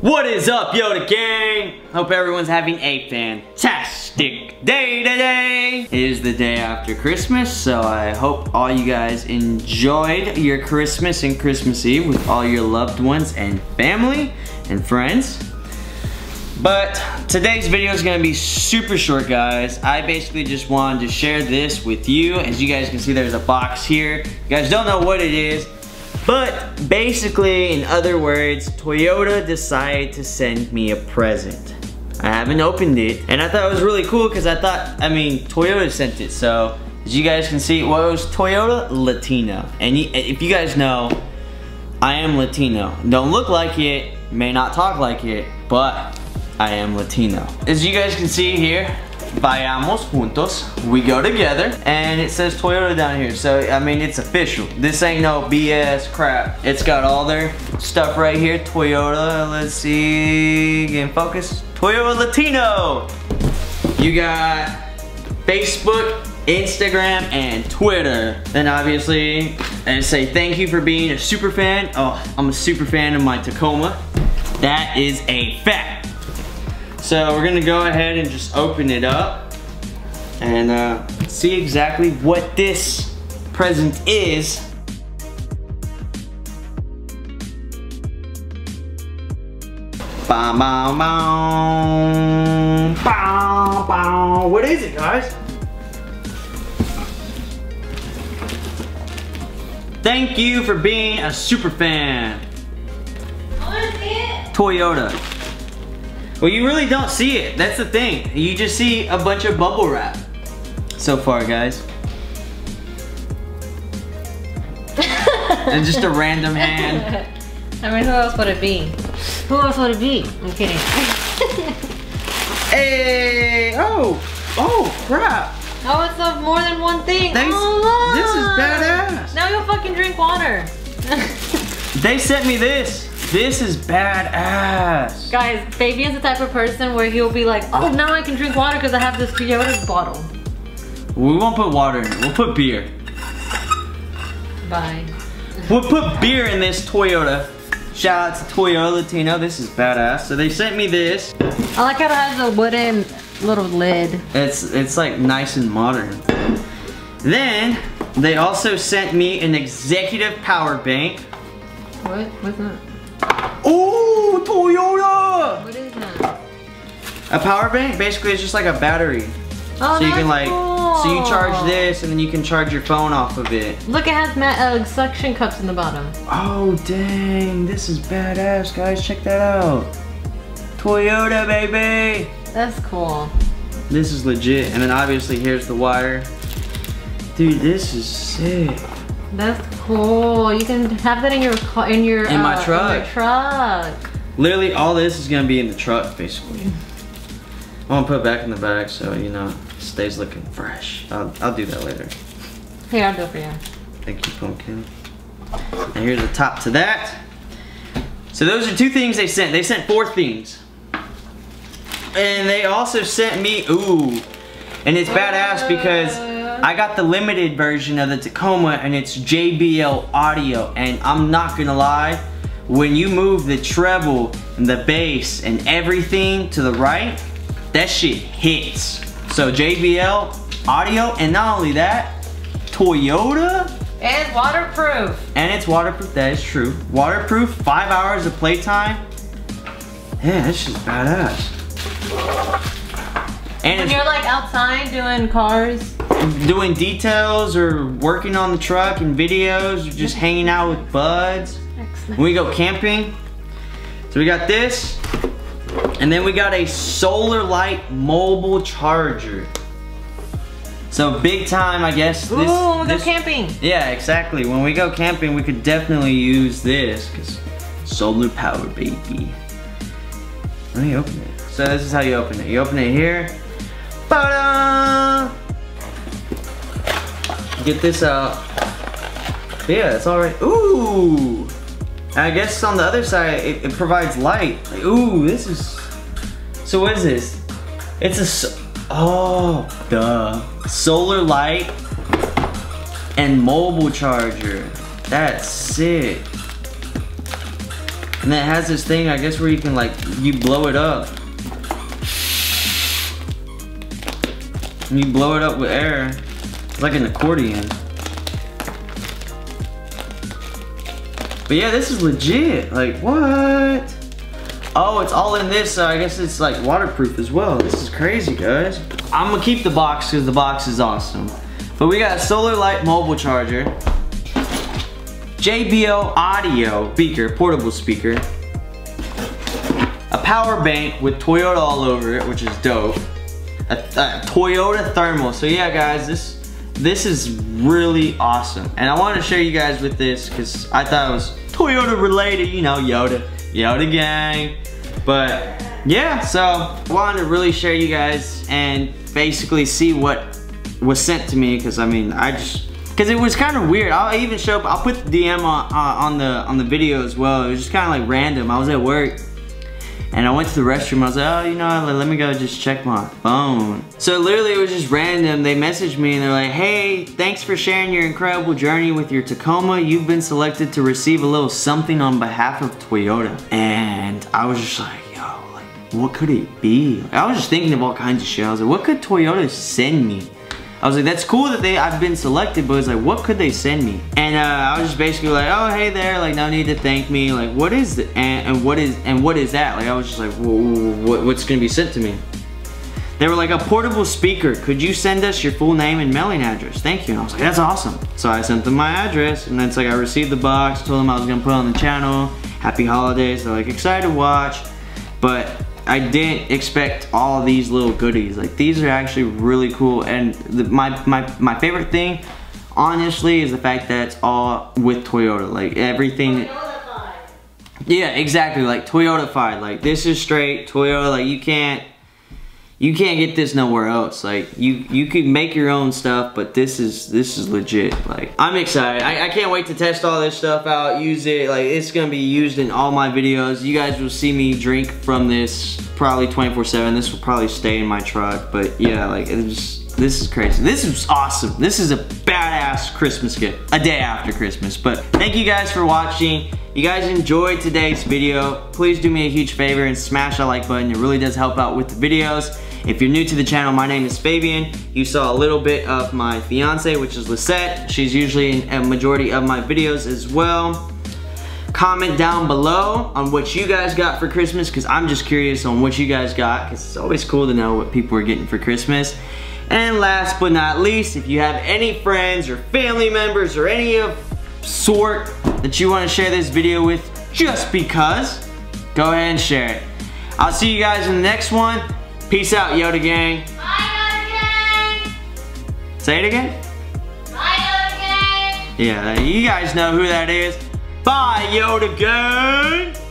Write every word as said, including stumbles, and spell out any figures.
What is up, Yota Gang? Hope everyone's having a fantastic day today. It is the day after Christmas, so I hope all you guys enjoyed your Christmas and Christmas Eve with all your loved ones and family and friends. But today's video is gonna be super short, guys. I basically just wanted to share this with you. As you guys can see, there's a box here. You guys don't know what it is. But basically, in other words, Toyota decided to send me a present. I haven't opened it, and I thought it was really cool because I thought, I mean, Toyota sent it. So, as you guys can see, well, it was Toyota Latino. And if you guys know, I am Latino. Don't look like it, may not talk like it, but I am Latino. As you guys can see here, Vayamos juntos, we go together, and it says Toyota down here, so I mean it's official. This ain't no B S crap. It's got all their stuff right here. Toyota, let's see, get in focus. Toyota Latino. You got Facebook, Instagram, and Twitter. Then obviously, and say thank you for being a super fan. Oh, I'm a super fan of my Tacoma. That is a fact. So we're gonna go ahead and just open it up and uh, see exactly what this present is. Bow, bow, bow. Bow, bow. What is it, guys? Thank you for being a super fan. What is it? Toyota. Well, you really don't see it. That's the thing. You just see a bunch of bubble wrap. So far, guys. And just a random hand. I mean, who else would it be? Who else would it be? I'm kidding. Hey! Oh! Oh, crap! Oh, it's of more than one thing. Thanks. Oh, this is badass. Now you'll fucking drink water. They sent me this. This is badass. Guys, Fabian's the type of person where he'll be like, oh, now I can drink water because I have this Toyota bottle. We won't put water in it. We'll put beer. Bye. We'll put beer in this Toyota. Shout out to Toyota Latino. This is badass. So they sent me this. I like how it has a wooden little lid. It's, it's like nice and modern. Then, they also sent me an executive power bank. What? What's that? Oh, Toyota! What is that? A power bank, basically it's just like a battery. Oh, so you can like, cool. So you charge this and then you can charge your phone off of it. Look, it has uh, suction cups in the bottom. Oh dang, this is badass, guys. Check that out. Toyota, baby. That's cool. This is legit. And then obviously here's the wire. Dude, this is sick. That's cool. You can have that in your car, in your in my uh, truck. In your truck. Literally, all this is gonna be in the truck, basically. I'm gonna put it back in the bag so you know it stays looking fresh. I'll, I'll do that later. Here, I'll do it for you. Thank you, pumpkin. And here's the top to that. So those are two things they sent. They sent four things, and they also sent me ooh, and it's badass because I got the limited version of the Tacoma and it's J B L Audio, and I'm not gonna lie, when you move the treble and the bass and everything to the right, that shit hits. So J B L Audio, and not only that, Toyota. And waterproof. And it's waterproof, that is true. Waterproof, five hours of playtime. Yeah, that shit's badass. And when you're like outside doing cars, doing details or working on the truck and videos or just hanging out with buds. Excellent. When we go camping. So we got this, and then we got a solar light mobile charger. So big time, I guess. Ooh, this, we'll this, go camping. Yeah, exactly. When we go camping, we could definitely use this because solar power, baby. Let me open it. So this is how you open it. You open it here. Ta-da! Get this out. Yeah, it's all right. Ooh, and I guess on the other side it, it provides light. Like, ooh, this is. So what is this? It's a so oh duh solar light and mobile charger. That's sick. And it has this thing, I guess, where you can like, you blow it up. And you blow it up with air. It's like an accordion. But yeah, this is legit. Like, what? Oh, it's all in this, so I guess it's like waterproof as well. This is crazy, guys. I'm gonna keep the box because the box is awesome. But we got a solar light mobile charger, J B L Audio speaker, portable speaker, a power bank with Toyota all over it, which is dope, a, a Toyota thermal. So yeah, guys, this this is really awesome. And I wanted to share you guys with this because I thought it was Toyota related, you know, Yoda, Yota gang. But yeah, so I wanted to really share you guys and basically see what was sent to me, because I mean, I just, because it was kind of weird. I'll even show up, I'll put the D M on, uh, on the on the video as well. It was just kind of like random. I was at work and I went to the restroom. I was like, oh, you know, let me go just check my phone. So literally it was just random. They messaged me and they're like, hey, thanks for sharing your incredible journey with your Tacoma. You've been selected to receive a little something on behalf of Toyota. And I was just like, yo, like, what could it be? I was just thinking of all kinds of shit. I was like, what could Toyota send me? I was like, that's cool that they I've been selected, but it's like, what could they send me? And uh, I was just basically like, oh, hey there, like, no need to thank me, like, what is it, and, and what is and what is that? Like, I was just like, what, what's gonna be sent to me? They were like, a portable speaker. Could you send us your full name and mailing address? Thank you. And I was like, that's awesome. So I sent them my address, and then it's like, I received the box, told them I was gonna put it on the channel, happy holidays. They're like, excited to watch, but I didn't expect all these little goodies. Like, these are actually really cool. And the, my, my, my favorite thing, honestly, is the fact that it's all with Toyota. Like, everything. Toyota-fied. Yeah, exactly. Like, Toyota-fied. Like, this is straight Toyota. Like, you can't, you can't get this nowhere else. Like, you, you can make your own stuff, but this is, this is legit. Like, I'm excited. I, I can't wait to test all this stuff out, use it. Like, it's gonna be used in all my videos. You guys will see me drink from this probably twenty-four seven. This will probably stay in my truck, but yeah, like, it's, this is crazy. This is awesome. This is a badass Christmas gift, a day after Christmas. But thank you guys for watching. You guys enjoyed today's video. Please do me a huge favor and smash that like button. It really does help out with the videos. If you're new to the channel, my name is Fabian. You saw a little bit of my fiance, which is Lisette. She's usually in a majority of my videos as well. Comment down below on what you guys got for Christmas, because I'm just curious on what you guys got, because it's always cool to know what people are getting for Christmas. And last but not least, if you have any friends or family members or any of sort that you want to share this video with, just because, go ahead and share it. I'll see you guys in the next one. Peace out, Yota gang. Bye, Yota gang. Say it again. Bye, Yota gang. Yeah, you guys know who that is. Bye, Yota gang.